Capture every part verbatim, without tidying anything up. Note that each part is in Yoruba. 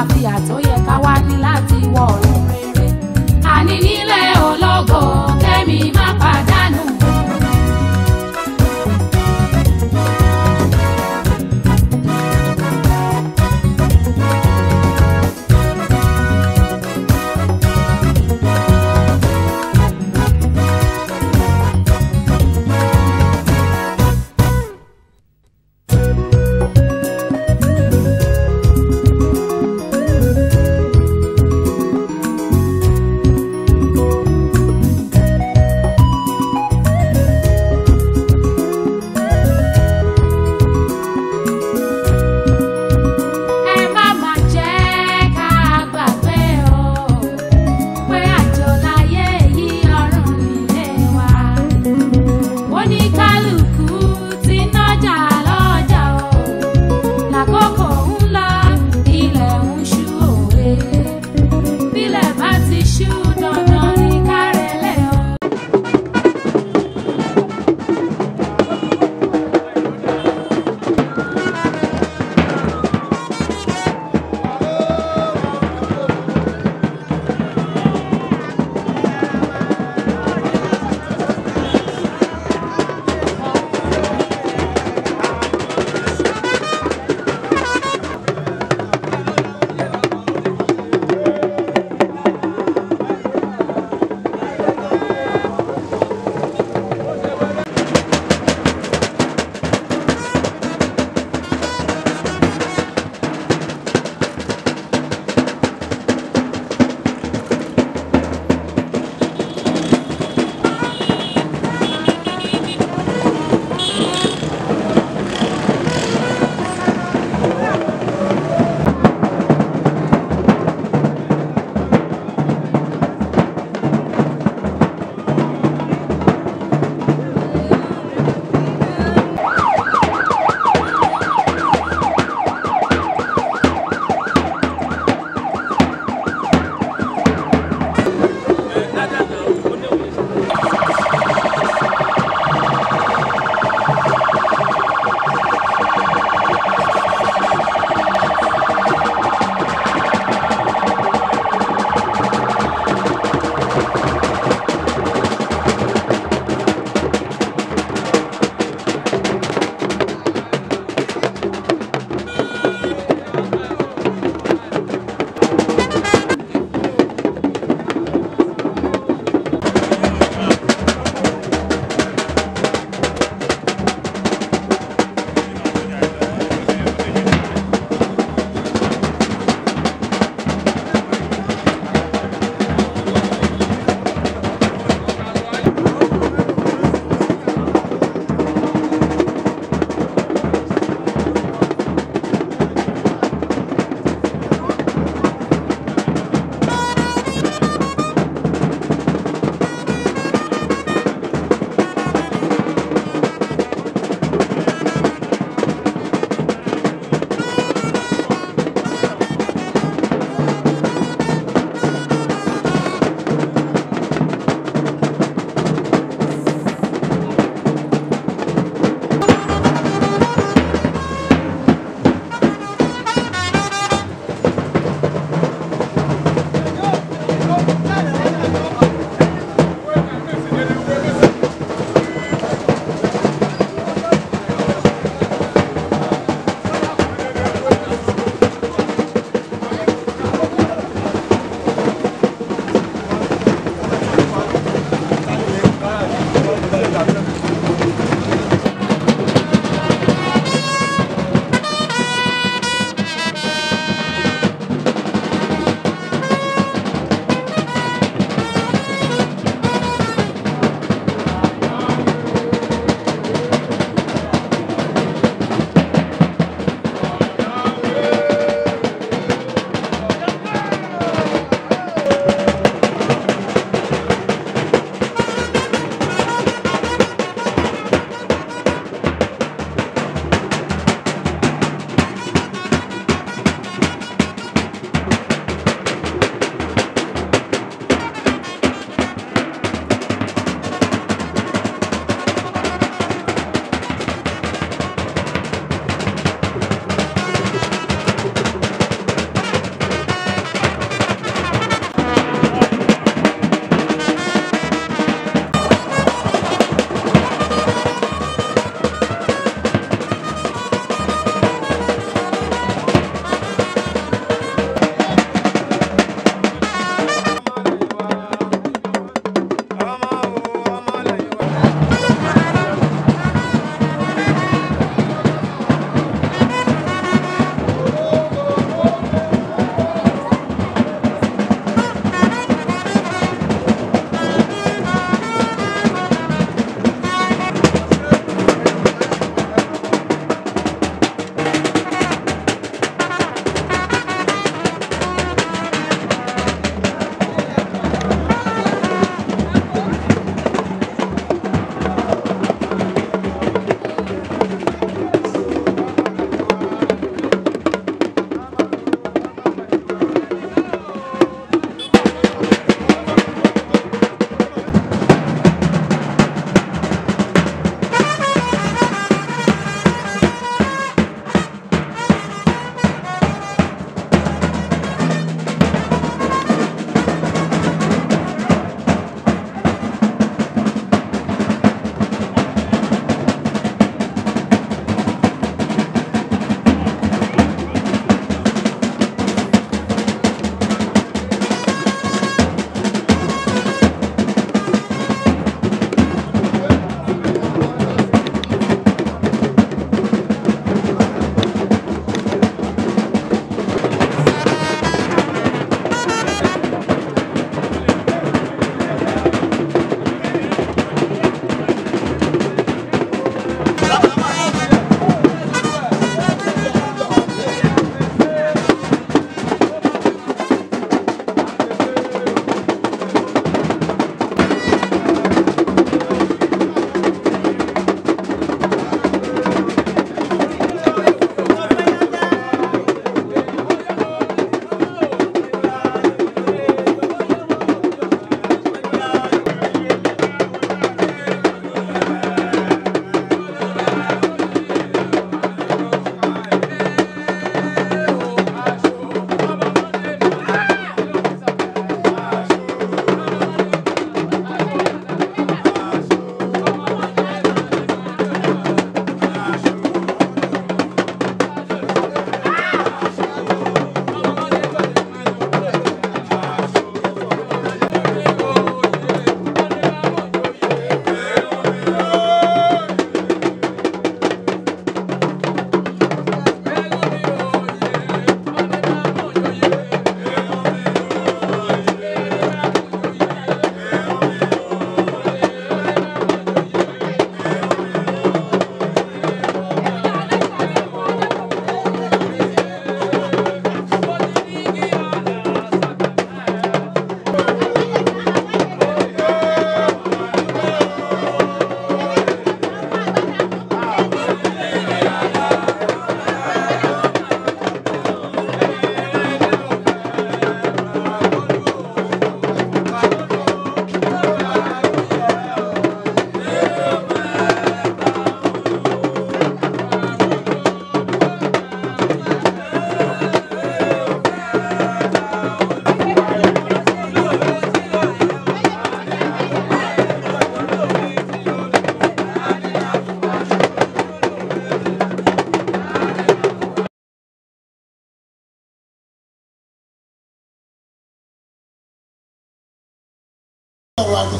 àlàáfíà tó yẹ ká wá ní láti wọ ọ̀run rere. Àní nílẹ̀ ológo kẹ́mi má pàdánù. Thank you.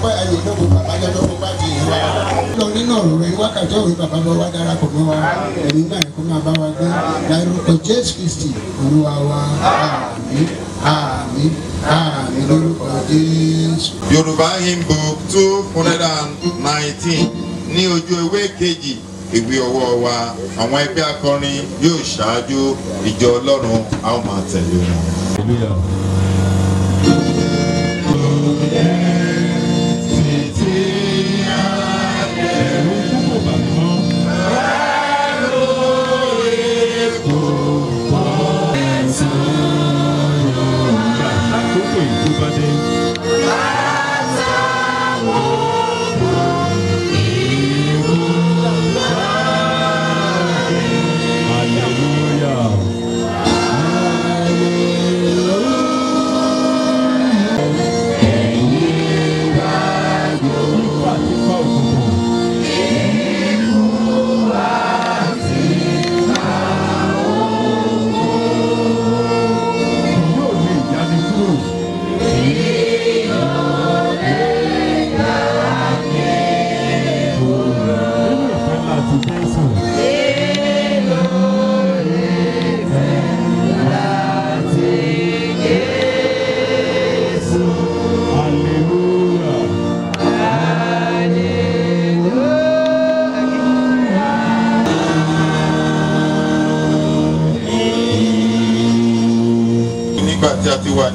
Yoruba hymn book two hundred nineteen ní ojú ewé kejì ìwé ọwọ́ wa àwọn ẹgbẹ́ akọrin yóò ṣáájú ìjọ Ọlọ́run a ó máa tẹ̀lé wọn.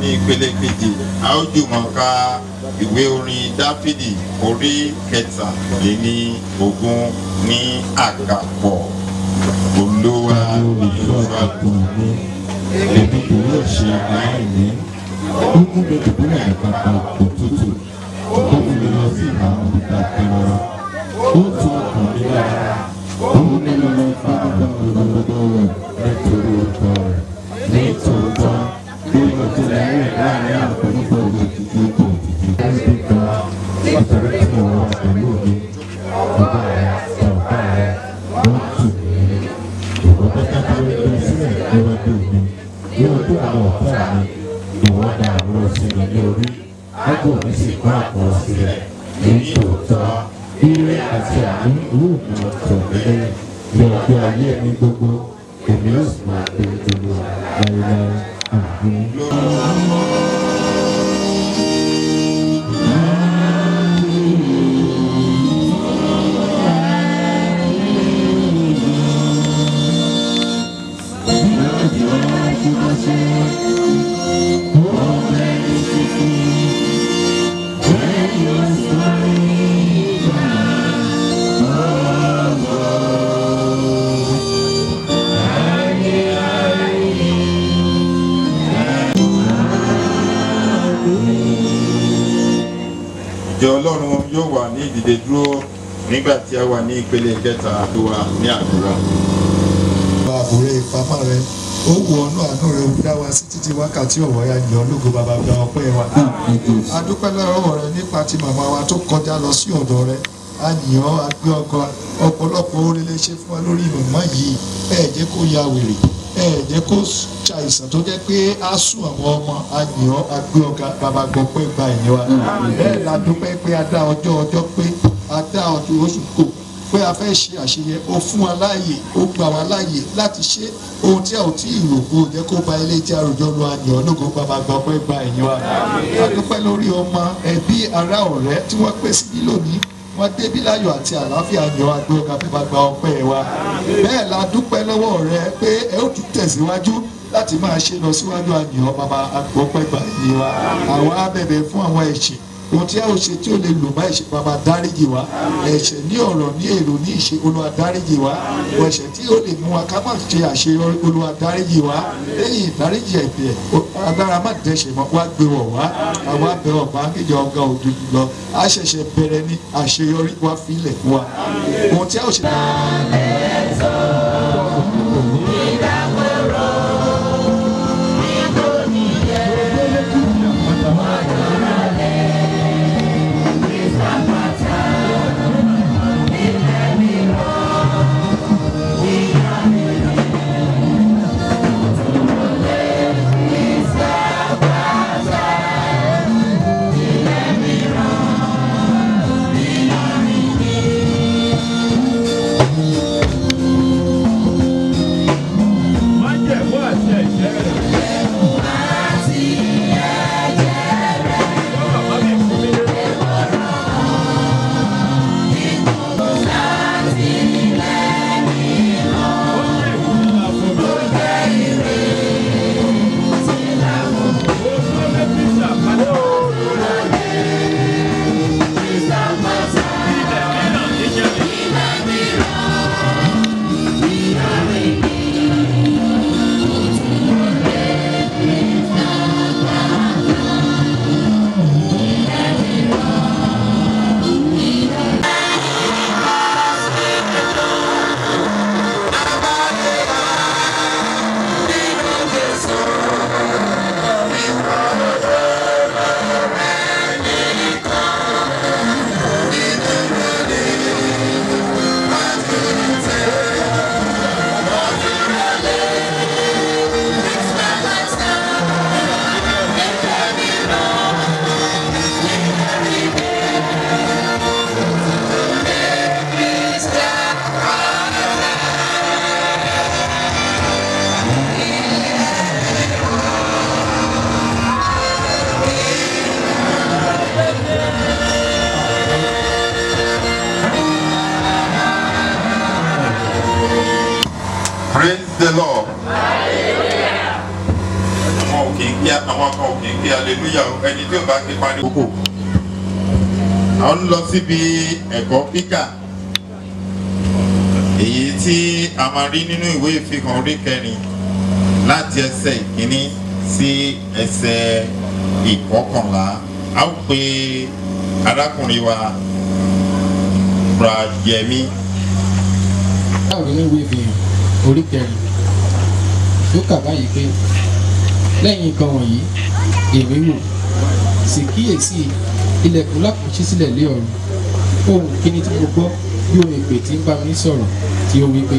Ìpele kejì a ó jùmọ̀ ka ìwé orin Dáfídì orí kẹtàlélógún ní àkàpọ̀. Olúwa olùṣọ́gun mi, èmi kò yóò ṣe aláìní. Ó mú mi dùbúlẹ̀ àgbàgbà òtútù, ó mú mi lọ sí àwọn ìdàkẹ́rọ̀rọ̀. Ó tún ọkàn mi lára, ó mú mi lọ lọ bá bàbá olódodo rẹ̀ nítorí ọkọ rẹ̀. Nítòótọ́ Thank you. Mm-hmm. Ìdè dúró nígbà tí a wà ní ìpele kẹta tó wà ní àdúrà. Bàbá àbúrò ìfàfà rẹ, ó wù ọ́nà àánú rẹ dá wa sí títí wákàtí ọ̀wọ́ ya yọ lógo bàbá gba ọpẹ́ wa. A dúpẹ́ lọ́wọ́ rẹ nípa ti màmá wa tó kọjá lọ sí ọ̀dọ̀ rẹ. A yìn ọ́ a gbé ọkọ ọ̀pọ̀lọpọ̀ oore lè ṣe fún wa lórí màmá yìí. Ẹ jẹ́ kó ya wèrè, ẹ jẹ́ kó ṣàìsàn tó jẹ́ pé á sùn àwọn ọmọ. A yìn ọ́ a gbé ọkọ bàbá gba ọpẹ́ ìgbà ìyẹn wa. Bẹ́ẹ̀ la dúpẹ́ pé a dá ọjọ́ ọjọ́ pé a dá ọdún oṣù kò pé a fẹ́ ṣe àṣeyẹ ó fún wa láàyè ó gbà wá láàyè láti ṣe ohun tí a ò tí ì rò kó jẹ́ kó ba ilé tí a ròjọ́ lu àyàn ológun bàbá gba ọpẹ́ ìgbà ìyẹn wa. A dúpẹ́ lórí ọmọ ẹbí ará ọ̀rẹ́ tí wọ́n pè síbí lónìí. Wọ́n débí láyọ̀ àti àlàáfíà yọ agbó kàfé bàbá ọpẹ́ wa. Bẹ́ẹ̀ la dúpẹ́ lọ́wọ́ rẹ pé ẹ ó tún tẹ̀síwájú láti máa ṣe lọ síwájú àyàn bàbá àgbọ̀ ọpẹ́ gbà yìí wa. Àwọn abẹ̀bẹ̀ fún àwọn ẹ̀ṣẹ̀ ohun tí a ò ṣe tí ó lè lò bá ẹ̀ṣẹ̀ bàbá dáríjì wa. Ẹ̀ṣẹ̀ ní ọ̀rọ̀ ní èrò ní ìṣe Olúwa dáríjì wa. Ẹ̀ṣẹ̀ tí ó lè mú wa ká má ṣe àṣeyọrí Olúwa dáríjì wa. Lẹ́yìn ìdáríjì ẹ̀bẹ̀ agbára má dẹ́ṣẹ̀ mọ́ wá gbé wọ̀ wá àwa bẹ ọ̀pá kíjọ ọ̀gá òdodo lọ a ṣẹ̀ṣẹ̀ bẹ̀rẹ̀ ní àṣeyọrí wá fílẹ̀ fún wa ohun tí a ò ṣe. Praise the Lord. Hallelujah. I want lọ síbi ẹ̀kọ́ píkà èyí tí a máa rí nínú ìwé ìfihàn orí kẹrin láti ẹsẹ̀ ìkíní sí ẹsẹ̀ ìkọkànlá. A ó pe arákùnrin wa Ràyẹ̀mí. A rí nínú ìwé ìfihàn orí kẹrin tó kà báyìí pé lẹ́yìn nǹkan wọ̀nyí èmi wò sì kíyèsí ilẹ̀kùn lákùn ṣí sílẹ̀ lé ọ̀run ohun kíní tí mo gbọ́ bí ohun èpè tí ń bá mi sọ̀rọ̀ tí ó wí pé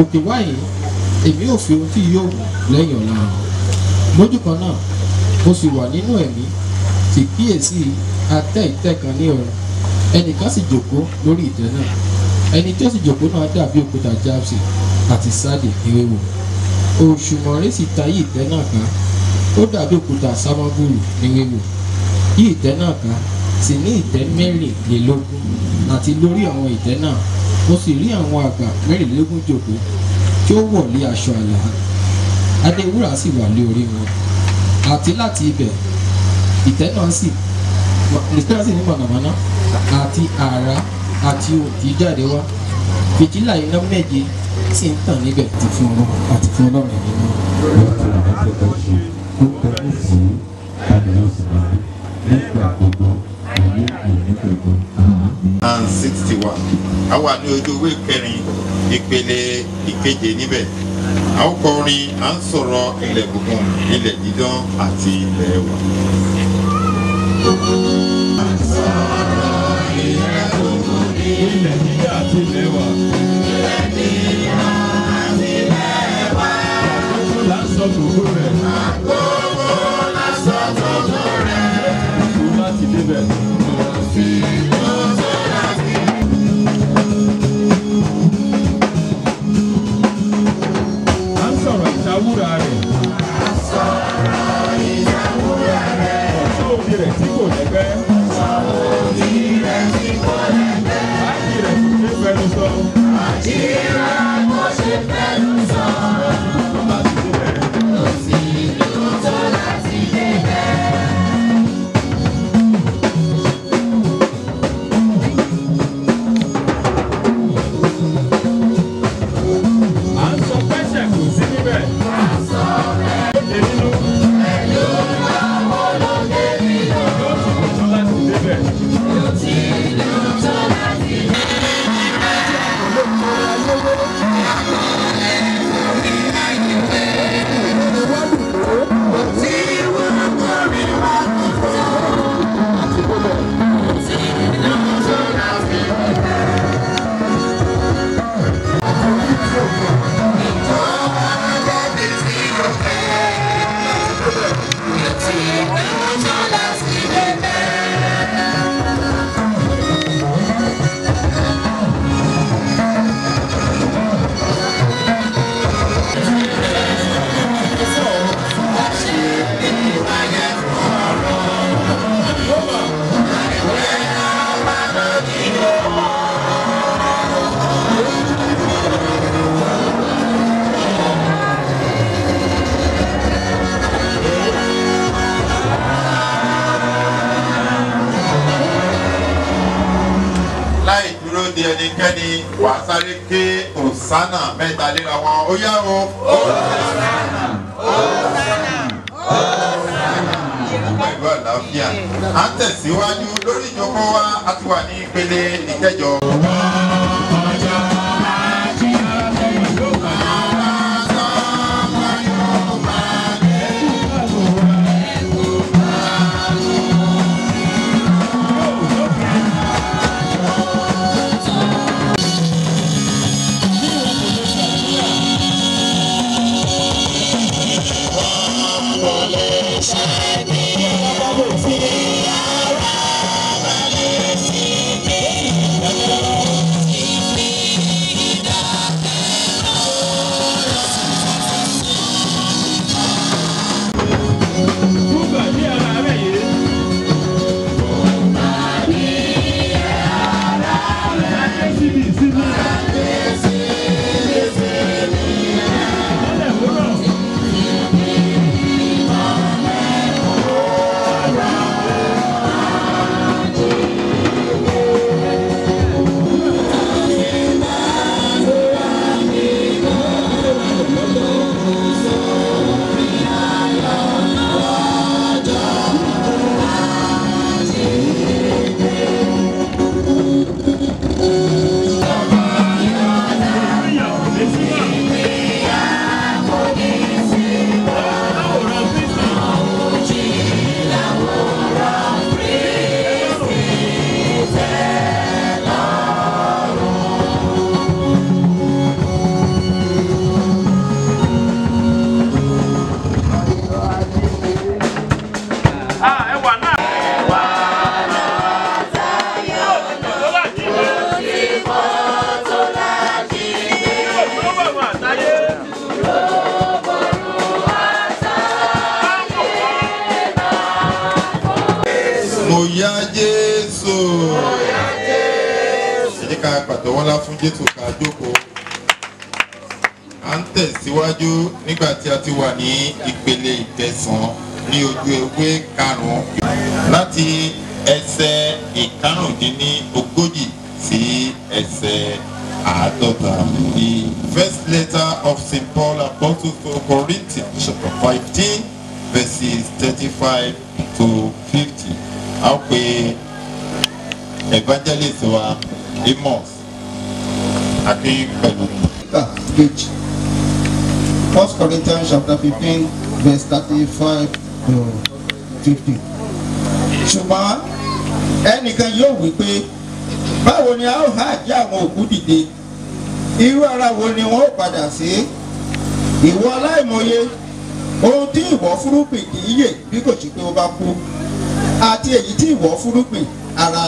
òkè wáyé èmi ò fi ohun tí yóò lẹ́yìn ọ̀la hàn lójú kan náà mo sì wà nínú ẹ̀mí sì kíyèsí atẹ́ ìtẹ́ kan ní ọ̀run ẹnìkan sì jòkó lórí ìtẹ́ náà ẹni tí ó sì jòkó náà dàbí òkúta jáàpsì àti sáàdì ìwéwò òṣùmọ̀rẹ́ sì tayí ìtẹ́ náà ká ó dàbí òkúta sámọ́gùrù ìwéwò yí ìtẹ́ náà ká sì ní ìtẹ́ mẹ́rìnlélógún àti lórí àwọn ìtẹ́ náà mo sì rí àwọn àgbà mẹ́rìnlélógún jòkó tí ó wọ̀ lé aṣọ àlà adé wúrà sì wà lé orí wọn àti láti ibẹ̀ ìtẹ́ náà sì ìtẹ́ náà sì ní mọ̀nàmọ́ná àti àrá àti òtí jáde wá fìtílà iná méje sì ń tàn níbẹ̀ àti fún ọlọ́run àti fún ọlọ́run ẹ̀mí náà. And sixty-one. Àwa ní ojú ìwé kẹrin ìpele ìkeje níbẹ̀. A ó kọrin à ń sọ̀rọ̀ ilẹ̀ gbùngbùn, ilẹ̀ dídán àti ilẹ̀ ẹwà. À ń sọ̀rọ̀ ilẹ̀ gbùngbùn, ilẹ̀ dídán àti ilẹ̀ ẹwà. Ilẹ̀ dídán àti ilẹ̀ ẹwà. Àkókò lásán gbogbo rẹ̀. Àkókò lásán gbogbo rẹ̀. Láti débẹ̀. À ń sọ̀rọ̀ ìdáwúrà rẹ̀. À ń sọ̀rọ̀ ìdáwúrà rẹ̀. Ọ̀ṣọ́ òbí rẹ̀ tí kò lẹ́gbẹ́. Ọ̀ṣọ́ òbí rẹ̀ tí kò lẹ́gbẹ́. Àjí rẹ̀ kò ṣe fẹ́nu sọ. Àjí rẹ̀ kò ṣe fẹ́nu sọ. Ẹnikẹ́ni wà sáré ké òsánà mẹ́ta léra wọn ó yá o. Òsánà òsánà òsánà. Pẹ̀lú àlàáfíà à ń tẹ̀síwájú lórí ìjókòó wa a ti wà ní ìpele ìkẹjọ. This is Oya Jésù. Oya Jésù. Ẹ ká pàtẹ́wọ́ ńlá fún Jésù ká jókòó. À ń tẹ̀síwájú nígbà tí a ti wà ní ìpele ìtẹ̀sán ní ojú ewé karùn-ún láti ẹsẹ̀ ìkarùndínlógójì sí ẹsẹ̀ àádọ́ta. The first letter of Saint Paul Apostle to Corinthians chapter fifteen verses thirty-five to fifty. How pe evangelist wa Amos àti pẹ̀lú. First Corinthians chapter fifteen verse thirty-five to fifty. Ṣùgbọ́n ẹnìkan yóò wí pé báwo ni a ó ha jẹ́ àwọn òkú dìde? Irú ara wo ni wọ́n ó padà sí? Ìwọ aláìmọye, ohun tí ìwọ fúrúgbìn kì í yè bí kò sí pé ó bá kú. Àti èyí tí ìwọ fúrúgbìn ara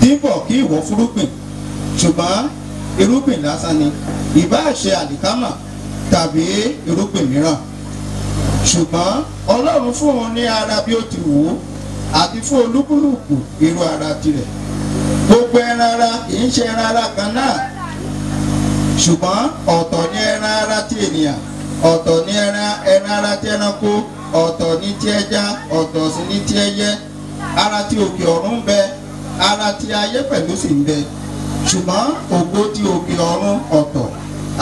tí bọ̀ kí ìwọ fúrúgbìn. Ṣùgbọ́n irúgbìn lásán ni, ìbáà ṣe àlìkámà tàbí irúgbìn mìíràn. Ṣùgbọ́n Ọlọ́run fún òun ní ara bí ó ti wù ú àti fún olúkúlùkù irú ara tirẹ̀. Gbogbo ẹran ara kì í ṣe ẹran ara kan náà, ṣùgbọ́n ọ̀tọ̀ ni ẹran ara ti ènìyàn, ọ̀tọ̀ ni ẹran ara ti ẹranko, ọ̀tọ̀ ni ti ẹja, ọ̀tọ̀ sì ni ti ẹyẹ. Ara ti òkè ọ̀run ń bẹ, ara ti ayé pẹ̀lú sì ń bẹ, ṣùgbọ́n ògo ti òkè ọ̀run ọ̀tọ̀,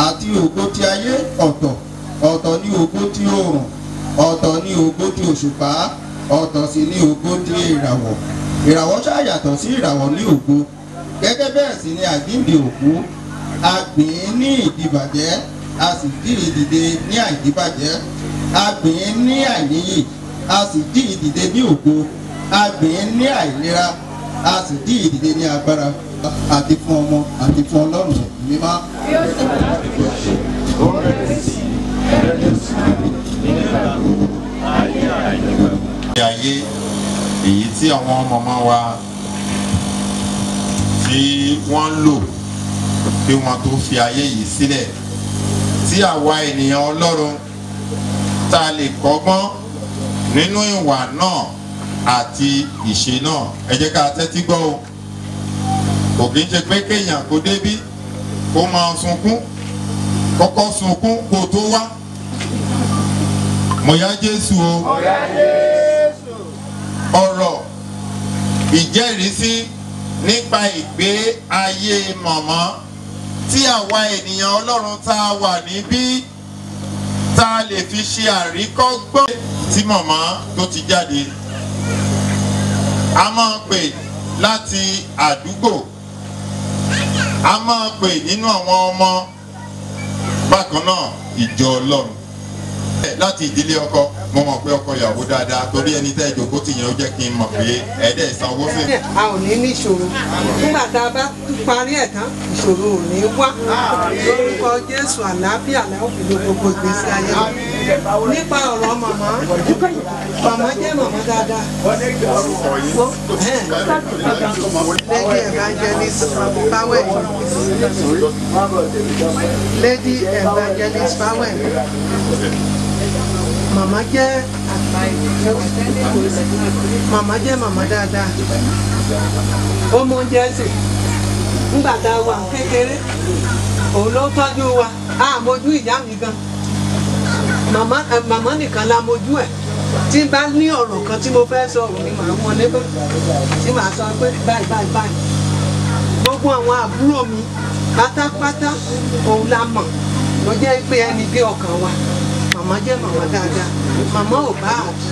àti ògo ti ayé ọ̀tọ̀. Ọ̀tọ̀ ni ògo ti oòrùn, ọ̀tọ̀ ni ògo ti òṣùpá, ọ̀tọ̀ sì ni ògo ti ìràwọ̀. Ìràwọ̀ ṣá yàtọ̀ sí ìràwọ̀ ní ògo, gẹ́gẹ́ bẹ́ẹ̀ sì ni àjíǹde òkú. A gbìn ín ní ìdìbàjẹ́, a sì jí i dìde ní àìdìbàjẹ́. A gbìn ín ní àìníyì, a sì jí i dìde ní ògo. A gbìn ín ní àìlera, a sì jí i dìde ní agbára. Àti fún ọmọ àti fún Ọlọ́run mímá. Ayé èyí tí àwọn màmá wa tí wọ́n ń lò kí wọ́n tó fi ayé yìí sílẹ̀, tí àwa ènìyàn Ọlọ́run ta lè kọ́gbọ́n nínú ìwà náà àti ìṣe náà. Ẹ jẹ́ ká tẹ́tí gbọ́ o. Kò kí ń ṣe pé kéèyàn kó débí kó máa sunkún, kọ́kọ́ sunkún kó tó wá. Mo yá Jésù o. Mo yá Jésù. Ọ̀rọ̀ ìjẹ́rìísí nípa ìgbé ayé màmá tí àwa ènìyàn Ọlọ́run tá a wà níbí tá a lè fi ṣe àríkọ́gbọ́n tí màmá tó ti jáde. A máa ń pè láti àdúgbò, a máa ń pè nínú àwọn ọmọ, bákan náà ìjọ Ọlọ́run. Láti ìdílé ọkọ, mo mọ̀ pé ọkọ ìyàwó dáadáa torí ẹni tẹ́ ìjókòó ti yàn ó jẹ́ kí n mọ̀ pé ẹ̀ẹ́dẹ́ ìsanwó sí. A ò ní ní ìṣòro nígbà tá a bá parí ẹ̀ tán, ìṣòro ò ní wá. Lórúkọ Jésù, àlàáfíà làwọn fi lo gbogbo ìgbésí ayé. Nípa ọ̀rọ̀ màmá, màmá jẹ́ màmá dáadáa. Lady Evangelist Bawel. Lady Evangelist Bawel. Màmá jẹ́ màmá jẹ́ màmá dáadáa. Ó mọ oúnjẹ sè nígbà tá a wà kékeré, òun ló tọ́jú wa. A mojú ìyá mi gan. Màmá màmá nìkan la mojú ẹ̀. Tí bá ní ọ̀rọ̀ kan tí mo fẹ́ sọ ọ̀rọ̀ ni màá wọn lébẹ̀, tí màá sọ pé báyìí báyìí báyìí. Gbogbo àwọn àbúrò mi pátápátá òun la mọ̀ ló jẹ́ pé ẹni bí ọkàn wa. Màmá jẹ́ màmá dáadáa, màmá ò bá àbí,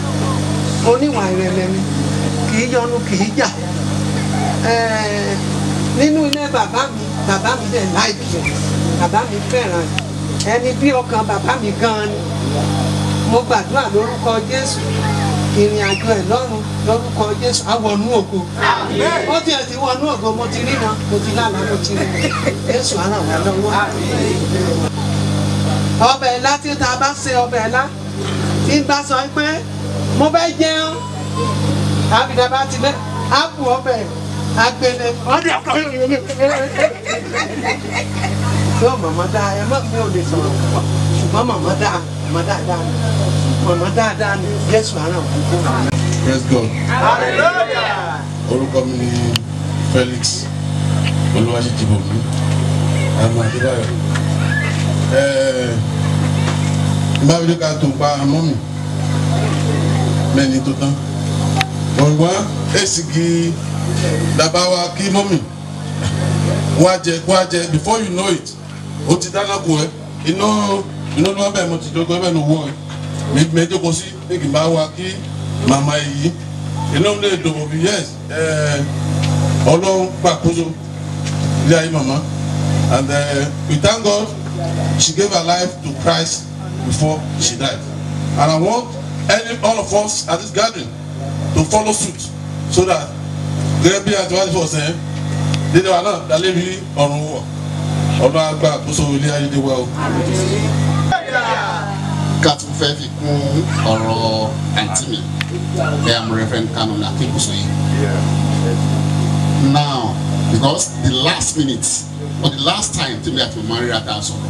oníwà ìrẹ̀lẹ̀ mi, kì í yọnu kì í jà. Nínú ilé bàbá mi, bàbá mi dẹ̀ láìpì rẹ̀, bàbá mi fẹ́ràn ẹ̀, ẹni bí ọkàn bàbá mi gan-an ni. Mo gbàdúrà lórúkọ Jésù, ìrìn àjò ẹ̀ lọ́run lórúkọ Jésù, á wọnú ògo. Ó tiẹ̀ ti wọnú ògo, mo ti rí wọn, mo ti lálàá, mo ti rí wọn. Jésù á ràn wá lọ́wọ́. Ọbẹ̀ ilá tí ta bá ṣe ọbẹ̀ ilá tí bá sọ pé mo fẹ́ jẹun àbìdá bá ti lẹ́ àpò ọbẹ̀ àgbélé ọdẹ ọkọ yóò lè fẹ́. Ṣé o màmá dáa ẹ má mi ò lè sọ̀rọ̀ púpọ̀ ṣùgbọ́n màmá dáa màmá dáadáa ni màmá dáadáa ni Jésù àràn wà ní kó. Let's go. Hallelujah. orúkọ mi ni Felix Olúwaṣèjìbọ̀mí Adébáyọ̀. Báwo ká tó pa àmọ́ mi mẹ́ni tó tán ọ̀gbọ́n èsìgì dàbá wa kí mọ́mì wọ́n á jẹ wọ́n á jẹ before you know it ó ti dáná kù ẹ́ iná iná ló wá bẹ́ẹ̀ mo ti jókòó bẹ́ẹ̀ ló wọ́ ẹ mi mẹ́jọ́kọ sí èkì bá wa kí màmá yìí iná ló lè dòwò bí yes ọlọ́run gbàkóso ilé ayé màmá and uh, we thank God she gave her life to Christ before she died, and I want any all of us at this gathering to follow suit so that gẹ́gẹ́ bí àtiwájú ọ̀sẹ̀ dídé wa náà dalé bí ọ̀run wọ̀ ọ̀dọ́ àgbà tó so ilé ayédè wa o. Ká tún fẹ́ fi kún ọ̀rọ̀ àǹtí mi bẹ́ẹ̀ am Reverend Canon Akinbusoye. Now because the last minute or the last time tí mi àti mo máa ń rí ata sọ̀rọ̀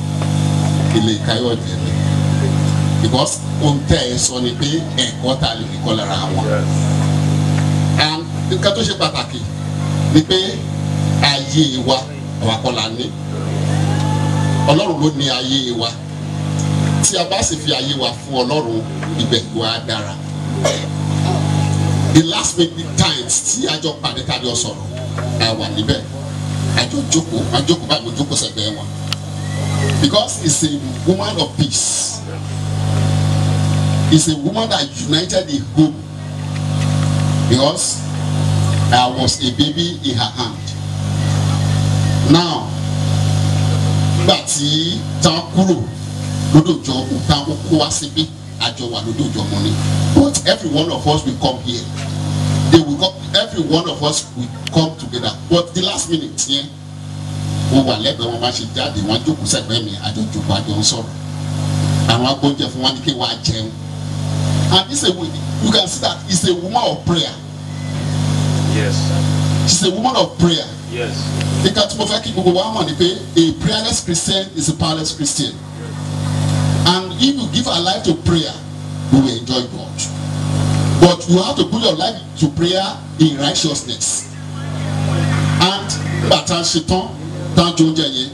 ilé Káyọ̀dé mi. Because Ontario is only pay a quarter of the color hour. And the Katoshi Pataki, we pay a year wa our colony. Ọlọ́run ló ní ayé wa. Tí a bá sì fi ayé wa fún Ọlọ́run, ibẹ̀ wa dára. The last week times tí a jọ pàdé ká jọ sọ̀rọ̀, a wà níbẹ̀. A jọ jókòó, a jókòó báyìí mo jókòó sẹ́gbẹ̀ẹ́ wọn. Because it's a woman of peace. It's a woman that united the home, because I was a baby in her hand. Now, Bati Tankuru, Lodojo, Utango, Kowasibi, Ajowa, Lodojo money. But every one of us will come here. They will come, every one of us will come together. But the last minute, yeah, we were left the woman she died, they want to say, me, I don't do bad, I'm sorry. And we are going to have one day one gem. And this is a, you can see that it's a woman of prayer. Yes. She's a woman of prayer. Yes. A prayerless Christian is a powerless Christian. Yes. And if you give our life to prayer, we will enjoy God. But you have to put your life to prayer in righteousness. And Batan Shiton, Tanjo Jaye,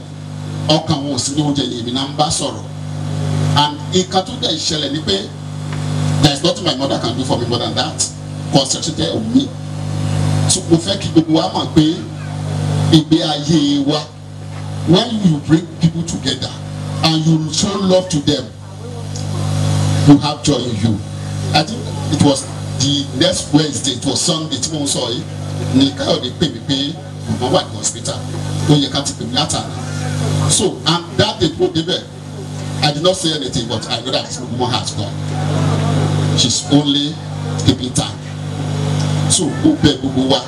Okanwo Sino Jaye, Minamba Soro. And in Katuda Ishele Nipe, there is nothing my mother can do for me more than that. Concentrated on me. So we fẹ́ kí gbogbo wa mọ̀ pé ìgbé ayé wa. When you bring people together and you show love to them, you have joy in you. I think it was the next Wednesday, it was Sunday, tí mo sọ yìí, ní Káyọ̀dé pè mí pé màmá wà ní hospital. Ó yẹ ká ti pè mí látàná. So and that day tó débẹ̀. I did not say anything, but I know that this woman has gone. She's only keeping time. So, Ope Bubuwa,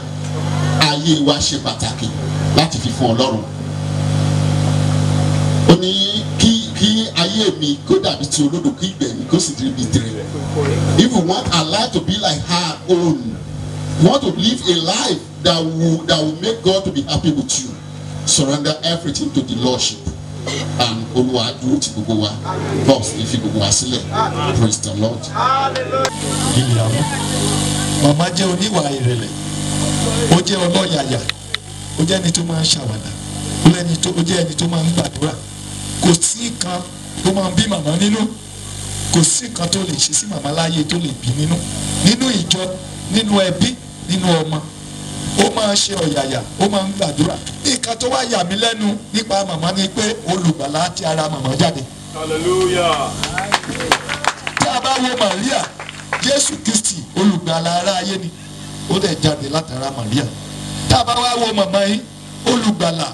ayé wa ṣe pàtàkì láti fi fún Ọlọ́run. Ó ní kí kí ayé mi kó dàbí ti olódò kí ibẹ̀ mi kó sì dé ibi tirẹ̀. If you want a life to be like her own, you want to live a life that will that will make God to be happy with you, surrender everything to the Lordship. And Olúwa dúró ti gbogbo wa, Bobs ní fi gbogbo wa sílẹ̀. Praise the Lord. Ìyàwó màmá jẹ́ oníwà ìrẹ̀lẹ̀, ó jẹ́ ọlọ́yàyà, ó jẹ́ ẹni tó máa ń ṣàwàdà, ó jẹ́ ẹni tó máa ń gbàdúrà. Kò sí kan tó máa ń bí màmá nínú, kò sí kan tó lè ṣe sí màmá láyé tó lè bí nínú. Nínú ìjọ, nínú ẹbí, nínú ọmọ. Ó máa ń ṣe ọ̀yàyà, ó máa ń gbàdúrà. Nǹkan tó wá yà mí lẹ́nu nípa màmá ni pé olùgbàlà ti ara màmá jáde. Hallelujah. Tí a bá wo Màríà, Jésù Kristi olùgbàlà ara ayé ni, ó dẹ̀ jáde látara Màríà. Tá a bá wá wo màmá yìí, olùgbàlà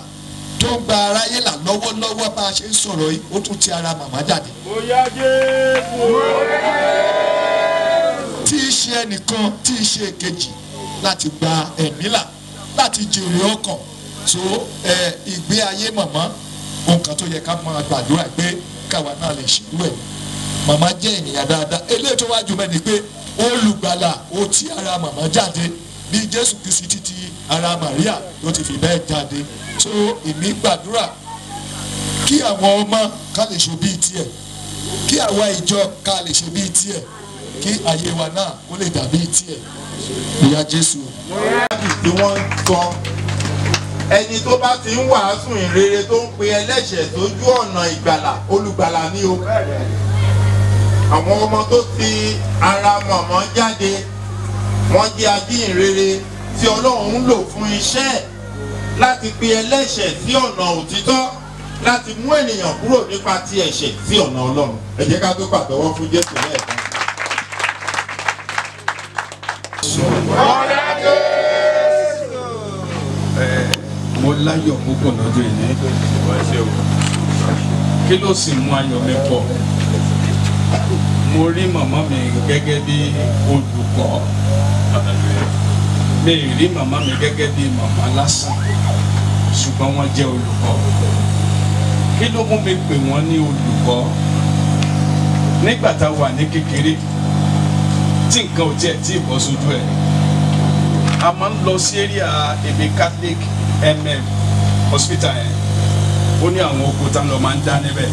tó ń gba aráyé là lọ́wọ́lọ́wọ́ bá a ṣe ń sọ̀rọ̀ yìí, ó tún ti ara màmá jáde. Bóyá Jésù. Tí í ṣe ẹnìkan, tí í ṣe èkejì. Láti gba ẹ̀mí là láti jèrè ọkàn so ìgbé ayé màmá nǹkan tó yẹ ká máa gbàdúrà pé káwa náà lè ṣerú ẹ̀. Màmá jẹ́ ènìyàn dáadáa, eléyìí tó wájú mẹ́ ni pé olùgbàlà ó ti ara màmá jáde bí Jésù Kristi ti ti ara Màríà ló ti fi bẹ́ẹ̀ jáde. So èmi gbàdúrà kí àwọn ọmọ ká lè ṣe bíi tiẹ̀, kí àwa ìjọ ká lè ṣe bíi tiẹ̀. kí ayé wa náà ó lè dàbí tiẹ̀ ìyá Jésù. Tí wọ́n ń sọ ẹni tó bá ti ń wàásù ìrere tó ń pe ẹlẹ́ṣẹ̀ sójú ọ̀nà ìgbàlà olùgbàlà ni o. Àwọn ọmọ tó ti ara mọ̀mọ́ jáde wọ́n jẹ́ ajíhìnrere tí Ọlọ́run ń lò fún iṣẹ́ láti pe ẹlẹ́ṣẹ̀ sí ọ̀nà òtítọ́ láti mú ènìyàn kúrò nípa ti ẹ̀ṣẹ̀ sí ọ̀nà Ọlọ́run. Ẹ jẹ́ ká tó pàtẹ́wọ́ fún Jésù lẹ́ẹ̀kan. Mo láyọ̀ púpọ̀ lọ́jọ́ ìní. Kí ló sì mú ayọ̀ mi pọ̀? Mo rí màmá mi gẹ́gẹ́ bí olùkọ́. Mi rí màmá mi gẹ́gẹ́ bí màmá lásán. Ṣùgbọ́n wọ́n jẹ́ olùkọ́. Kí ló mú mi pè wọ́n ní olùkọ́? Nígbà tá a wà ní kékeré, tí nǹkan ò tiẹ̀ tí ì bọ́ sójú ẹ̀. A máa ń lọ sí area èmi Catholic mm hospital yẹn. Ó ní àwọn oko tá a lọ máa ń dá níbẹ̀.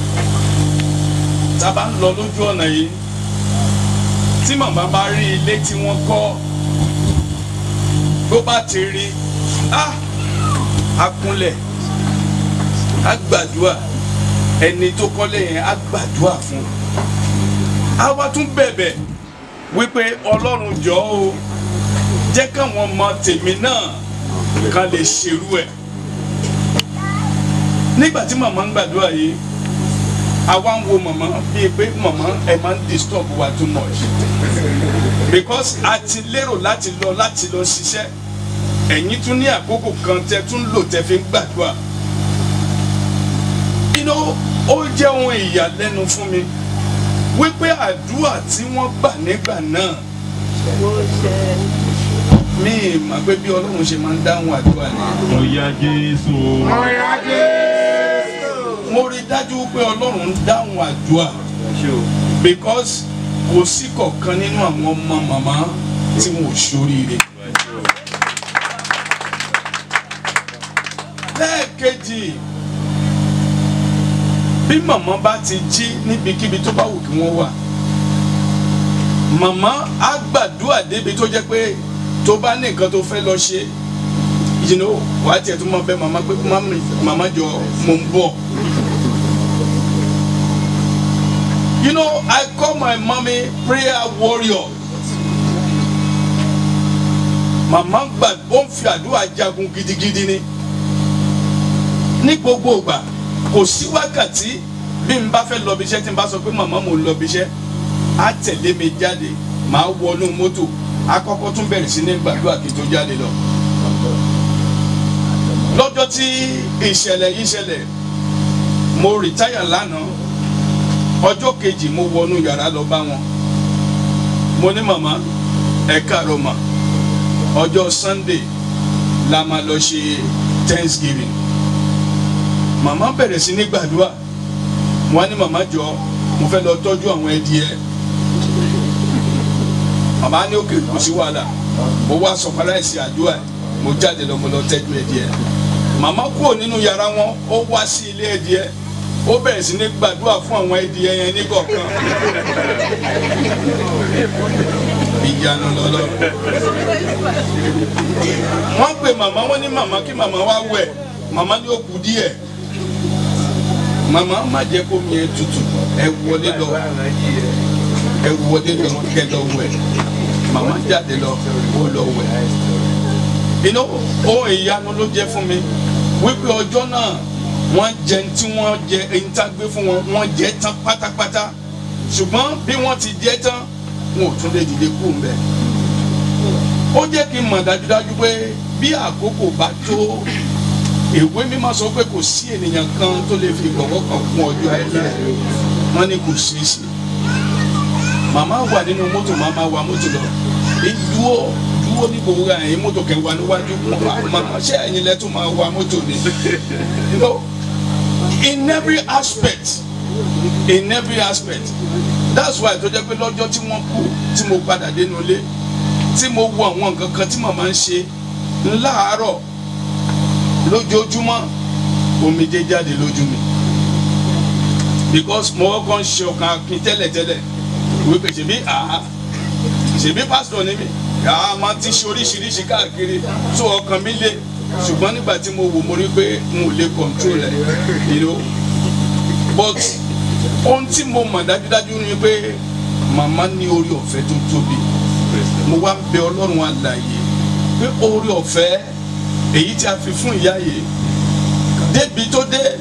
Tá a bá ń lọ lójú ọ̀nà yìí, tí màmá bá rí ilé tí wọ́n kọ́, bó bá ti rí á kúnlẹ̀, á gbàdúrà, ẹni tó kọ́lé yẹn á gbàdúrà fún un. Á wá tún bẹ̀bẹ̀ wípé Ọlọ́run jọ̀ọ́ o, jẹ́ káwọn ọmọ tèmi náà ká lè ṣerú ẹ̀. Nígbà tí màmá ń gbàdúrà yìí, àwa ń wo màmá bíi pé màmá ẹ máa ń disturb wa too much because a ti lérò láti lọ láti lọ ṣiṣẹ́, ẹ̀yin tún ní àkókò kan tẹ tún lò tẹ fi ń gbàdúrà. Inú ó jẹ́ ohun ìyàlẹ́nu fún mi wípé àdúrà tí wọ́n gbà nígbà náà, mi ì mọ̀ pé bí Ọlọ́run ṣe máa ń dáhùn àdúrà ni. Ọ̀yá Jésù. Ọ̀yá Jésù. Mo rí dájú pé Ọlọ́run ń dáhùn àdúrà because kò sí kọ̀ọ̀kan nínú àwọn ọmọ màmá tí wọn ò ṣoríire. Lẹ́ẹ̀kejì, bí màmá bá ti jí níbikíbi tó bá wù kí wọ́n wà, màmá á gbàdúrà débi tó jẹ́ pé tó bá ní nǹkan tó fẹ́ lọ ṣe, you know, wà á tiẹ̀ tó máa bẹ màmá pé màmá jọ mo ń bọ̀. You know, I call my mommy prayer warrior. Màmá gbàdúrà, ó ń fi àdúrà jagun gidigidi ni ní gbogbo ìgbà. Kò sí wákàtí bí n bá fẹ́ lọ bí iṣẹ́ tí n bá sọ pé màmá mo lọ bí iṣẹ́, á tẹ̀lé mi jáde, màá wọnú mọ́tò, á kọ́kọ́ tún bẹ̀rẹ̀ sí ní gbàdúrà kí n tó jáde lọ. Lọ́jọ́ tí ìṣẹ̀lẹ̀ yìí ṣẹlẹ̀, mo rìtáyà lánàá, ọjọ́ kejì mo wọnú yàrá lọ bá wọn. Mo ní màmá ẹ káàárọ̀ mà, ọjọ́ Sunday la máa lọ ṣe Thanksgiving. Màmá bẹ̀rẹ̀ sí ní gbàdúrà, mo ní màmá jọ mo fẹ́ lọ tọ́jú àwọn ẹdìẹ. Màmá ní òkè kò sí wàhálà, mo wá sọpáláìsì àdúrà, mo jáde lọ mo lọ tẹ́jú ẹdìẹ. Màmá kúrò nínú yàrá wọn, ó wá sí ilé ẹdìẹ, ó bẹ̀rẹ̀ sí ní gbàdúrà fún àwọn ẹdìẹ yẹn ní kọ̀ọ̀kan. Ìyanu lọ́lọ́run. Wọ́n pe màmá, wọ́n ní màmá kí màmá wá wẹ̀, màmá ní ó kù díẹ̀. Màmá má jẹ́ kó mi ẹ tutù, ẹ wọlé lọ, ẹ wọlé lọ kẹ lọ wẹ̀. Màmá jáde lọ, ó lọ wẹ̀. Iná ohun ìyanu ló jẹ́ fún mi wípé ọjọ́ náà wọ́n jẹ tí wọ́n jẹ ẹni tá gbé fún wọn, wọ́n jẹ tán pátápátá. Ṣùgbọ́n bí wọ́n ti jẹ tán, wọn ò tún lè dìde kú mbẹ. Ó jẹ́ kí n mọ̀ dájúdájú pé bí àkókò bá tó, ìwé mímọ́ sọ pé kò sí ènìyàn kan tó lè fi ìgbọ̀wọ́ kan kún ọjọ́ ayé rẹ̀. Wọ́n ní kò sí sí. Màmá wà nínú mọ́tò, màmá wa mọ́tò lọ. Ìdúró dúró ní gbogbo àyè mọ́tò kẹwàá níwájú. Màmá ṣé ẹ̀yin lẹ́tọ̀ máa wa mọ́tò ni? You know, in every aspect, in every aspect. That's why tó jẹ́ pé lọ́jọ́ tí wọ́n kú tí mo padà dénú ilé, tí mo wo àwọn nǹkan kan tí màmá ń ṣe láàárọ̀ lójoojúmọ́, omijé jáde lójú mi because mo kàn ṣe ọkàn akin tẹ́lẹ̀tẹ́lẹ̀ wípé ṣe bí àá ṣe bí pastor ni mi a máa ti ṣe oríṣiríṣi káàkiri tó ọkàn mi le ṣùgbọ́n nígbà tí mo wò mo rí pé n ò lè control ẹ̀ you know but ohun tí mo mọ̀ dájúdájú ni pé màmá ní orí ọ̀fẹ́ tó tóbi mo wá ń bẹ Ọlọ́run àlàyé pé orí ọ̀fẹ́ èyí tí a fi fún ìyá yìí débi tó dé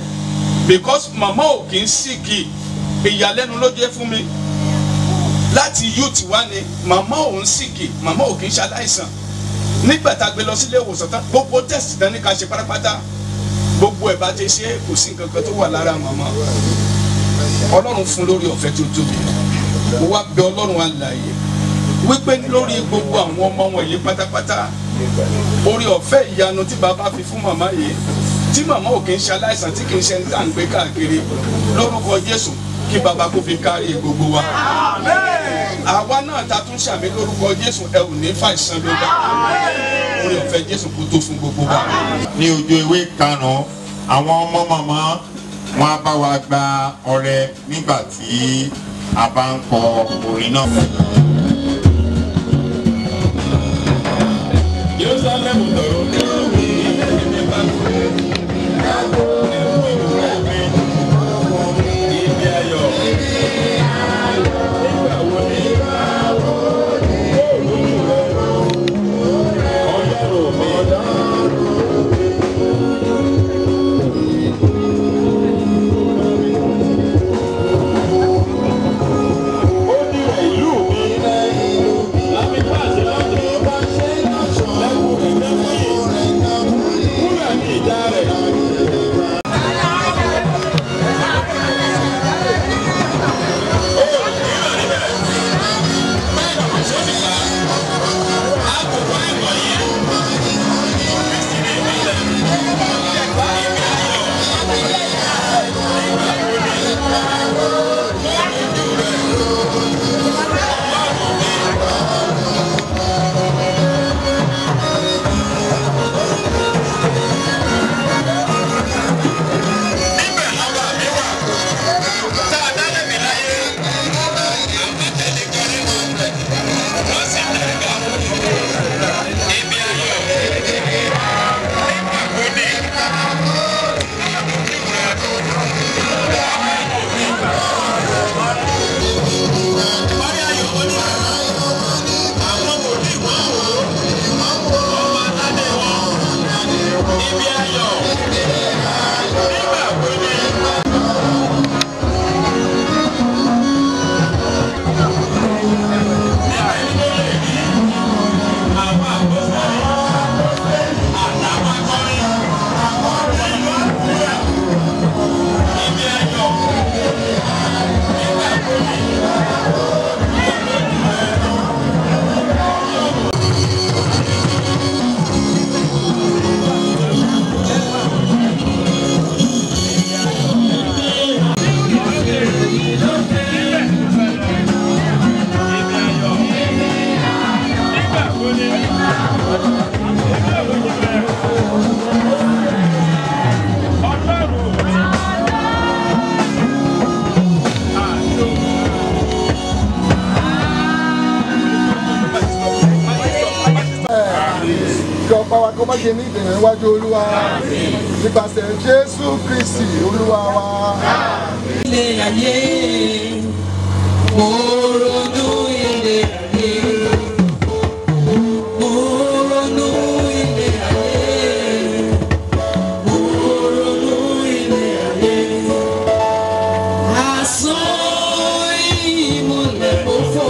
because màmá ò kì í síkì ìyàlẹ́nu ló jẹ́ fún mi láti youth wá ni màmá ò ń síkì màmá ò kì í ṣaláìsàn nígbà tá a gbé lọ sílé ìwòsàn tán gbogbo test tán ní ká ṣe pátápátá gbogbo ẹ̀ bá ti ṣe kò sí nǹkan kan tó wà lára màmá Ọlọ́run fún lórí ọ̀fẹ́ tó tóbi mo wá bẹ Ọlọ́run àlàyé wípé lórí gbogbo àwọn ọmọ wọn yìí pátápátá orí ọ̀fẹ́ ìyanu tí bàbá fi fún màmá yìí tí màmá ò kì í ṣaláìsàn tí kì í ṣe ń tà ń gbé káàkiri lórúkọ Jésù kí bàbá kó fi kárí gbogbo wa àwa náà ta tún ṣàmì lórúkọ Jésù ẹ ò ní fàìsàn ló bá orí ọ̀fẹ́ Jésù kó tó fún gbogbo wa. ní ọjọ́ ìwé karùn-ún àwọn ọmọ màmá wọn á bá wa gba ọrẹ nígbà tí a bá ń kọ orin náà. Jerusalem tọrọ ní omi ẹni bá kú. Níwájú Olúwa nípasẹ̀ Jésù Kristi Olúwa wa. Ilé ayé mo ronú ilé ayé mo ronú ilé ayé mo ronú ilé ayé asán ìmọ̀lẹ̀ mo fò.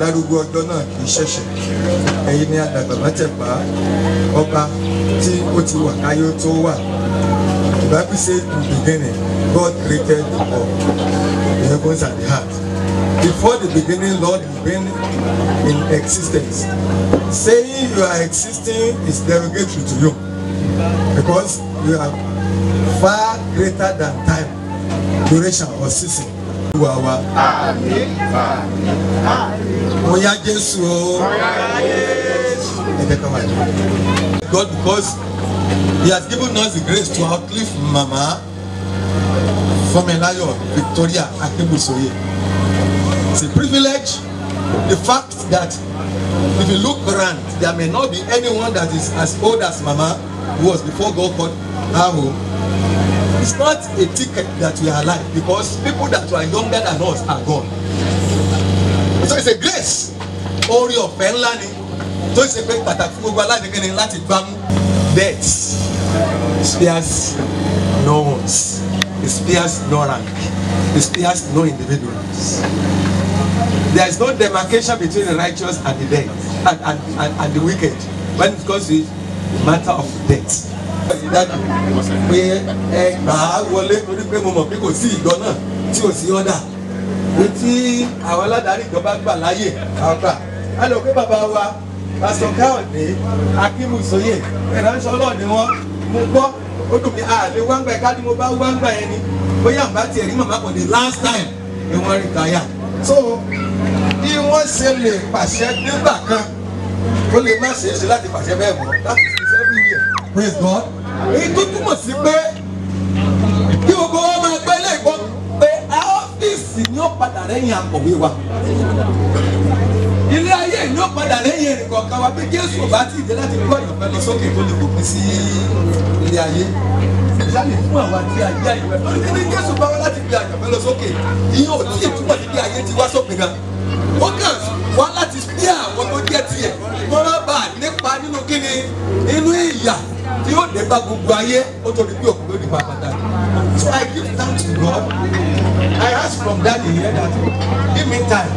Lárúgbó ọjọ́ náà kìí ṣẹ̀ṣẹ̀ ẹ̀yin ni àdàgbà mẹ́tẹ̀ẹ̀pá ọba tí ó ti wà káyé tó wà. The Bible says in the beginning God created the world, the heavens and the earth. Before the beginning, Lord has been in existence. Saying you are existing is derogatory to you because you are far greater than time, duration or season. God, because He has given us the grace to outlive Mama Funmilayo Victoria Akinbusoye. It's a privilege. The fact that if you look around, there may not be anyone that is as old as Mama, who was before God called her home. It's not a ticket that we are alive, because people that were younger than us are gone. So it's a grace. Ori of Penlani. So it's a great pattern. Death spares no ones. It spares no rank. It spares no individuals. There is no demarcation between the righteous and the dead and, and, and, and the wicked when it comes to the matter of death. That the last time they were retired. So, he wants to say, that is everywhere. Praise God. He took too much pay. He will go home and pay all this in your Padarenian Obiwa. In your Padarenian, Kawapi, yes, but he did not employ the Pelisoki to the Kupisi. In the idea. So I give thanks to God. I asked from that here that give me time.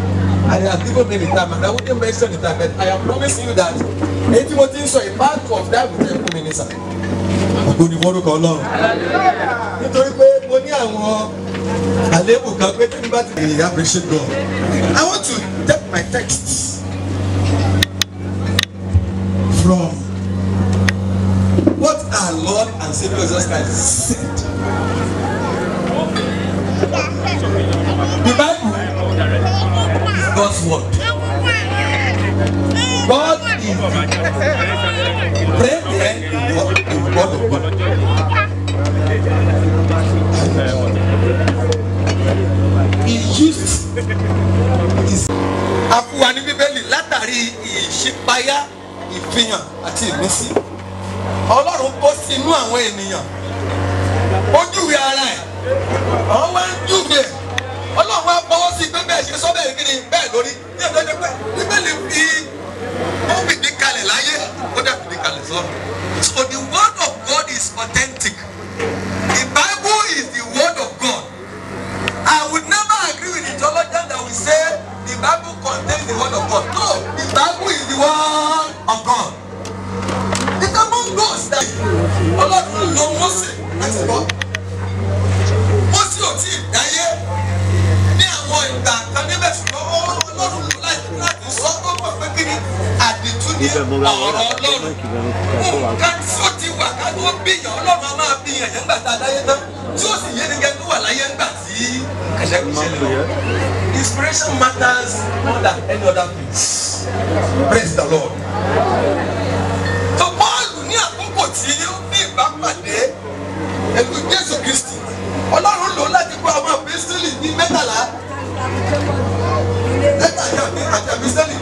I have given me the time, and I wouldn't mention the time, but I am promising you that eighty percent so a part of that will help the minister. Good morning, Colonel. I appreciate God. I want to take my texts from what our Lord and Savior Jesus Christ said. The Bible is God's word. God is the bread God of God. He used his Afuani Bibeli látàrí ìṣípayá ìfihàn àti ìmísí. Ọlọ́run bọ́ sínú àwọn ènìyàn. Ó júwe ara ẹ̀. Àwọn wá ń júwe. Ọlọ́run á bọ́wọ́ sí pé bẹ́ẹ̀ ṣe sọ bẹ́ẹ̀ kiri bẹ́ẹ̀ lórí. Ní ọ̀dọ́ ẹgbẹ́ Bíbélì fi ó fìdí kalẹ̀ láyé. Ó dẹ̀ fìdí kalẹ̀ sọ́run. So the word of God is authentic. The Bible is the word of God. I would never agree with the theologian that will say the Bible contains the word of God. No, the Bible is the word of God. It's among us that Allah no Moses. That's God. Moses ò tíì dáyé. Ní àwọn ìgbà kan níbẹ̀ ṣùgbọ́n Ọlọ́run ló láti láti sọ pé kò fẹ́ kí ni àdìtú ní ọ̀rọ̀ Ọlọ́run. Inspiration matters more than any other things. Praise the Lord. So Paul ní àkókò tí ó ní ìbápàdé ẹ̀kú Jésù Kristi. Ọlọ́run lò láti kó àwọn àpẹ́sítélì ní mẹ́tàlá. Mẹ́tàlá ní àjàmísẹ́lì.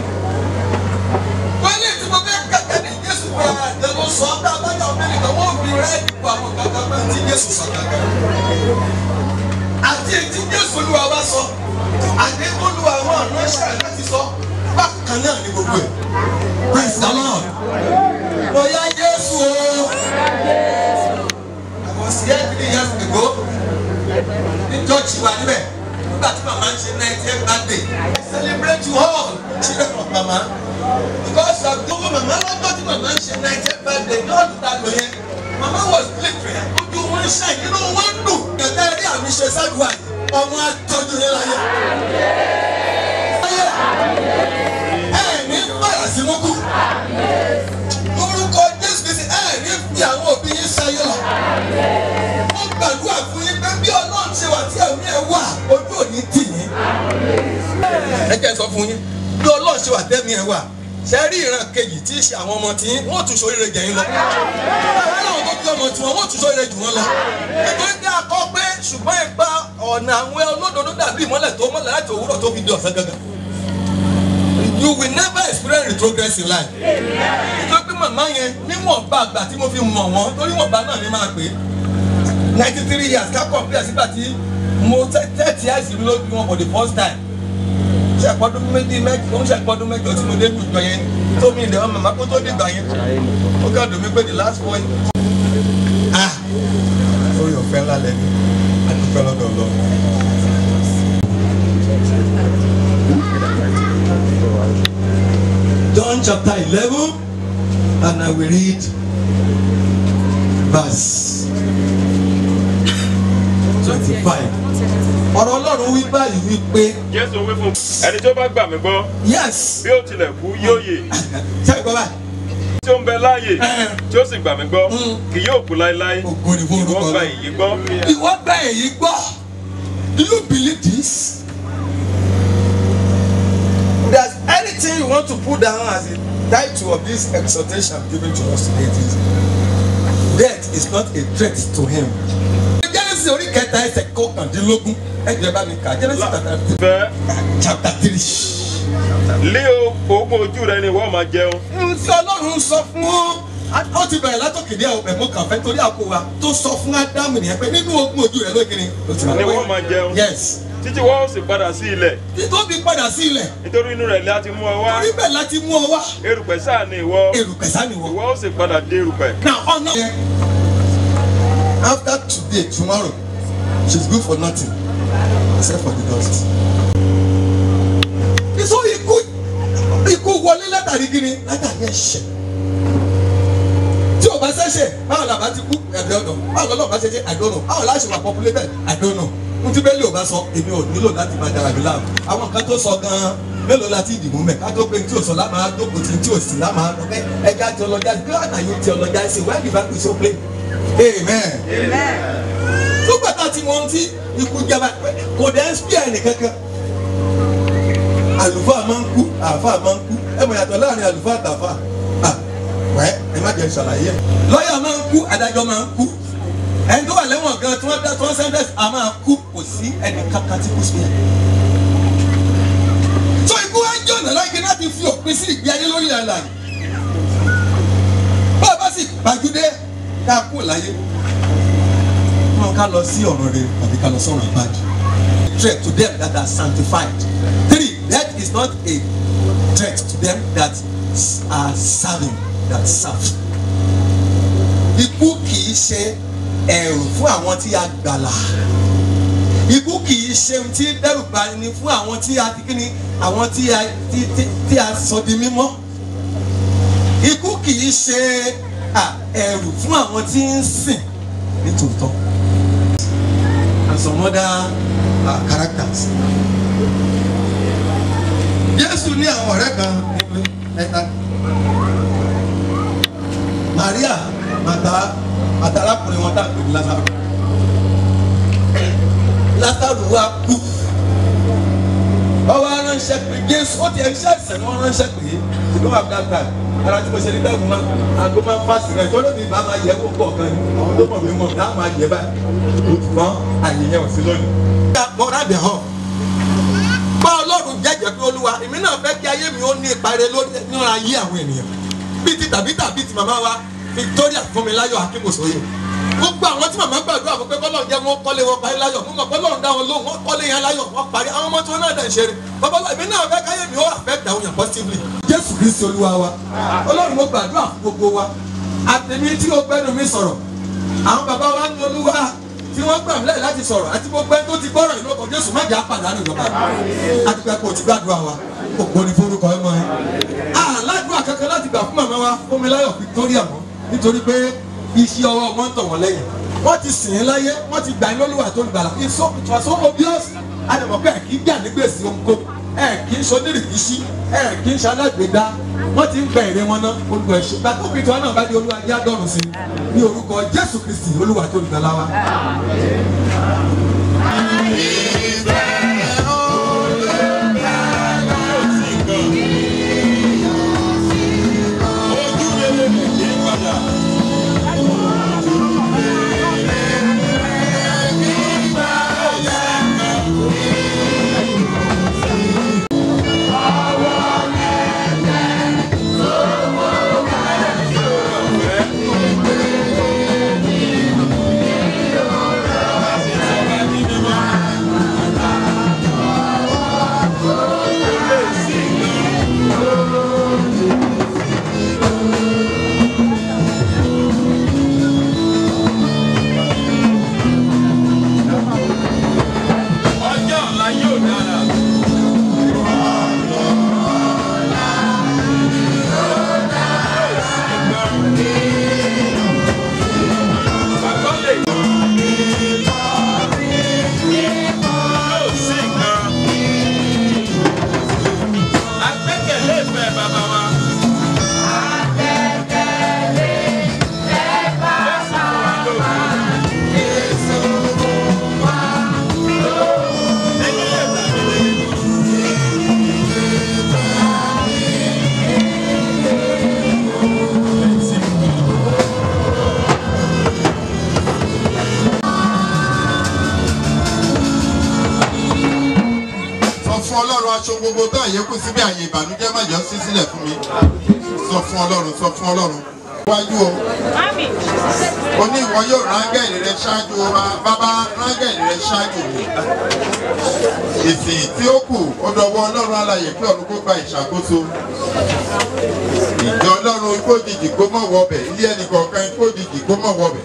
Wọ́n ní ìtumọ̀ bẹ́ẹ̀ kẹ́kẹ́ ní Jésù pé àjẹmọ́ sọ ọ́ dá bájà Amẹ́ríkà wọ́n fi rẹ́ ìdìbò àwọn kankan máa ti Jésù sọ kankan. Àti ètí Jésù Olúwa wá sọ. Àdé olúwa àwọn ọ̀nà ìṣẹ̀lẹ̀ láti sọ bákan náà ní gbogbo ẹ̀. Praise the Lord. Bóyá Jésù o. Àwọn sí ẹ̀dínlẹ̀ yẹn ti gbó. Ní church wa níbẹ̀. Nígbà tí màmá ń ṣe ninetieth birthday. I celebrate you all. Children of mama. Because of gbogbo màmá lọ́jọ́ tí màmá ń ṣe ninetieth birthday ní ọdún tá a lò yẹn. Màmá was bleeding. Ojú wọn ṣàn nínú wọn dùn. Kẹ̀kẹ́ rí àmì ṣe sáàdùn àyè. Ọmọ atọ́jú rẹ̀ láyé. Ẹ̀ẹ̀ni bàrà sí mọ́kù. Orúkọ Jésù Kristi ẹ̀ẹ̀ni fi àwọn òbí yín ṣayọ̀. Wọ́n gbàdúrà fún yín pé bí Ọlọ́run ṣe wà tí ẹ̀mí ẹ̀ wà, ojú ò ní tì. jẹ́ sọ fún yín bí Ọlọ́run ṣe wà tẹ́mi ẹ̀ wà ṣe rí ìran kejì tí í ṣe àwọn ọmọ tí wọ́n tún ṣoríire jẹ̀ yín lọ. Ọlọ́run tó jẹ́ ọmọ tí wọ́n tún ṣoríire jù wọ́n lọ. Nítorí pé a kọ́ pé ṣùgbọ́n ipa ọ̀nà àwọn olódodo dàbí ìmọ́lẹ̀ tó mọ́lẹ̀ láti òwúrọ̀ tó fi di ọ̀sán gangan. You will never experience retrogress in life. Nítorí pé màmá yẹn níwọ̀nba àgbà tí mo fi mọ̀ wọ́n torí wọ̀nba náà ni máa pè é. ninety three years ká complete sígbà tí mo thirty years lójú wọn for the first time. Ṣé àpọ́dún méjì mẹ́jọ ó ń ṣe àpọ́dún mẹ́jọ tí mo dé dùjọ yẹn tó mi ìdẹ̀wọ́ màmá kó tó dìgbà yẹn. Ó kàn dùn mí pé the last one. Ah! Orí ọ̀fẹ́ ńlá lẹ́nu. A dúpẹ́ lọ́dọ̀ Ọlọ́run. John chapter eleven, and I will read verse twenty-five. Ọ̀rọ̀ Ọlọ́run wí báyìí wípé. Jésù wí fún ẹni tó bá gbà mí gbọ́. Yes. Bí ó tilẹ̀ kú yóò yè. Ṣé ìgbọ́ báyìí? Tí ó ń bẹ láàyè tí ó sì gbà mí gbọ́ kì yóò kú láéláé. Ògo ni fún orúkọ rẹ̀. Ìwọ gba èyí gbọ́. Ìwọ gba èyí gbọ́. Do you believe this? There's anything you want to put down as a title of this exhortation given to us today, is death is not a threat to him. Genesis orí kẹta ẹsẹ̀ kọkàndínlógún ẹgbẹ́ bá mi kà Genesis chapter three. Lé o, oògùn ojú rẹ ni ìwọ máa jẹun. Ǹjẹ́ Ọlọ́run sọ fún ọ, ó ti bẹ̀rẹ̀ látòkè dé ẹ̀mọ́ kan fẹ́ torí àpò wa tó sọ fún Ádámù nìyẹn pé nínú oògùn ojú rẹ lókè ni. Ni wọ́n máa jẹun. Yes. Títí wọ́n sì padà sí ilẹ̀. Títí ó fi padà sí ilẹ̀. Nítorí inú rẹ̀ láti mú ọ wá. Torí bẹ́ẹ̀ láti mú ọ wá. Erùpẹ̀ sá ni ìwọ. Erùpẹ̀ sá ni ìwọ. Ìwọ ó sì padà dé erùpẹ̀. Now ọ̀nà. After today, tomorrow, she's good for nothing except for the dust. Ìsọ ikú ikú wọlé látàrí gírin látàrí ẹ̀ṣẹ̀. Tí o bá ṣẹ̀ṣẹ̀, báwo làbá ti kú? I don't know. Báwo lọ́lọ́ bá ṣẹ̀ṣẹ̀? I don't know. Báwo láṣẹ wà populated? I don't know. Ntí bẹ́ẹ̀ lè o bá sọ èmi ò nílò láti máa dára mi láàmú àwọn kan tó sọ gan-an mélòó láti ìdìbò mẹ́ ká tó pé tí o sọ láàmú àdókò tí tí o sì láàmú àdókò ẹja tí ọlọ́jà sí gíláàdà yóò ti ọlọ́jà sí wáyé ìbá kò so play amen. Tó gbàgbà tí wọ́n ti ikú jẹba kò dé ẹ́sìpíà nìkankan àlùfáà máa ń kú àfáà máa ń kú ẹ mọ̀ yàtọ̀ láàrin àlùfáà àtàfáà wẹ́ẹ́ ẹ má jẹ́ ṣàlàyé lọ́yà máa ń kú adájọ́ máa ń kú ẹni tó wà lẹ́wọ̀n gan tí wọ́n dá tí wọ́n sẹ́ńdẹ̀ a máa kú kò sí ẹni kankan tí kò sí ẹ̀. Tó ikú wá jẹ́ ọ̀nà láyé láti fi òpin sí ìgbé ayé lórí àlà yìí. Bá a bá sì gbàgídé ká kú láyé wọn ká lọ sí ọ̀rọ̀ rẹ̀ tàbí ká lọ sọ̀rọ̀ ìbàdí. Threat to them that are sanctified. Three, death is not a threat to them that are serving, that serve. Ikú kì í ṣe ẹ̀rù fún àwọn tí a gbàlà. Ikú kì í ṣe ohun tí dẹ́rù bani fún àwọn tí a ti kíni àwọn tí a tí a sọ di mímọ́. Ikú kì í ṣe ẹ̀rù fún àwọn tí ń sìn nítòótọ́. And some other uh, characters. Jésù ní àwọn ọ̀rẹ́ kan ẹ̀ta. Màríà Màtá. Àtàlákùnrin wọn dàgbé Lásárù Lásárù wa kú ọwọ́ aránṣẹ́ pé Jésù ó ti ẹ̀ṣẹ́ ìṣẹ̀lẹ̀ wọn ránṣẹ́ pé ìlú àgbàgbà ara tí mo ṣe ní dẹ́gun máa àgbo máa ń fásitì rẹ̀ tọ́lọ́ mi bá máa yẹ kó pọ̀ kan ní àwọn tó mọ̀ mí mọ̀ náà máa yẹ báyìí ojúmọ́ àyẹ̀yẹ ò sí lónìí. Bọ́lá dẹ̀ hàn bá Ọlọ́run jẹ́jẹ́ pé Olúwa èmi náà fẹ́ kí ayé mi ó ní ìparẹ́ lórí níwọ̀n ayé àwọn ènìyàn bíi ti tàbí tàbí ti màmá wa Victoria Funmilayo Akinbusoye gbogbo àwọn tí màmá gbàdúrà fún pé Ọlọ́run jẹ́ wọn kọ́lé wọn parí láyọ̀ mo mọ̀ pé Ọlọ́run dá wọn lóhùn wọn kọ́lé yẹn láyọ̀ wọn parí àwọn ọmọ tí wọn náà dà ń ṣeré bàbá ìbí náà fẹ́ káyé mi ó affect àwọn èèyàn positively. Jésù Kristi Olúwa wa Ọlọ́run mo gbàdúrà fún gbogbo wa àtẹ̀mí tí o gbẹ́nu mi sọ̀rọ̀ àwọn bàbá wa ní Olúwa tí wọ́n gbà mílẹ̀ láti sọ̀rọ̀ àti gbogbo ẹni tó ti gbọ́rọ̀ ìlú ọkọ̀ Jésù má jẹ́ àpàdánù ìjọba àti pé kò ti gbàdúrà wa ògbó ni forúkọ ẹ mọ ẹ àládùn àkàkẹ́ láti gbà fún màmá wa Funmilayo Victoria mọ́ nítorí pé iṣẹ́ ọwọ́ wọn tọ̀ wọ́n lẹ́yìn wọ́n ti sìn ín láyé wọ́n ti gbà yín lólùwà tó ń gbàlà kí so it was so obvious àdèmọ̀pẹ́ ẹ̀ kì í gbà nígbèsè ohunkó ẹ̀ kì í ṣonírìkíṣí ẹ̀ kì í ṣalágbèdá wọ́n ti ń gba èrè wọn náà olùkọ́ ẹ̀ṣẹ̀ gbàtọ́ kìtọ́ náà bá di Olúwa yá dọ́rùn sí i ní orúkọ Jésù Kristi Olúwa tó ń gbàlà wa. Àmín. sọ fún Ọlọ́run aṣọ gbogbo tó àyẹ̀kù síbẹ̀ àyè ìbànújẹ́ má jẹ́ ó ṣí sílẹ̀ fún mi. Sọ fún Ọlọ́run, sọ fún Ọlọ́run. Wájú o. Àmín. Ó ní ìwọ yóò rángẹ́lì rẹ ṣáájú o, bàbá rángẹ́lì rẹ ṣáájú mi. Èsì tí ó kù ó dọwọ́ Ọlọ́run alààyè pé ọ̀run kó gba ìṣàkóso. Ìjọ Ọlọ́run ikú òjijì kó mọ̀ wọbẹ̀, ilé ẹnì kọ̀ọ̀kan ikú òjijì kó mọ̀ wọbẹ̀.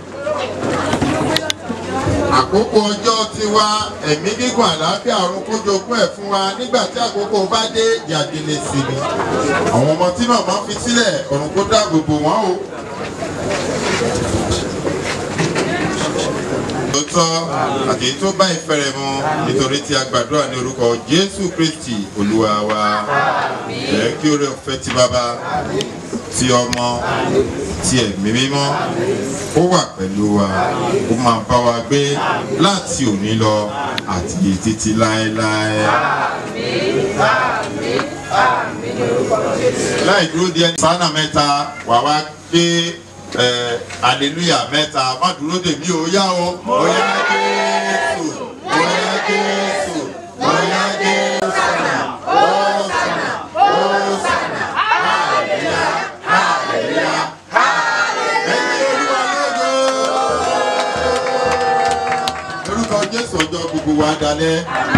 Àkókò ọjọ́ ti wá ẹ̀mí gígùn àlàáfíà ọ̀run kójogún ẹ̀ fún wa nígbà tí àkókò bá dé jàgele sí mi. Àwọn ọmọ tí màmá fi sílẹ̀ ọ̀run kó dáàbò bò wọ́n o. Lóòótọ́ àti tó bá ìfẹ́rẹ̀ mu nítorí tí a gbàdúrà ní orúkọ Jésù Kristi Olúwa wa. Jẹ́ kí oore ọ̀fẹ́ ti Baba ti Ọmọ ti Ẹ̀mí Mímọ́ ó wà pẹ̀lú wa, ó máa bá wa gbé láti òní lọ àti títí láéláé. Láì dúró di ẹni sánà mẹ́ta wà wá gbé hallelujah mẹ́ta, má dúró dè mí, ó yá o. Ó yá Jésù, ó yá Jésù, ó yá Jésù. Gbogbo wa dalẹ̀.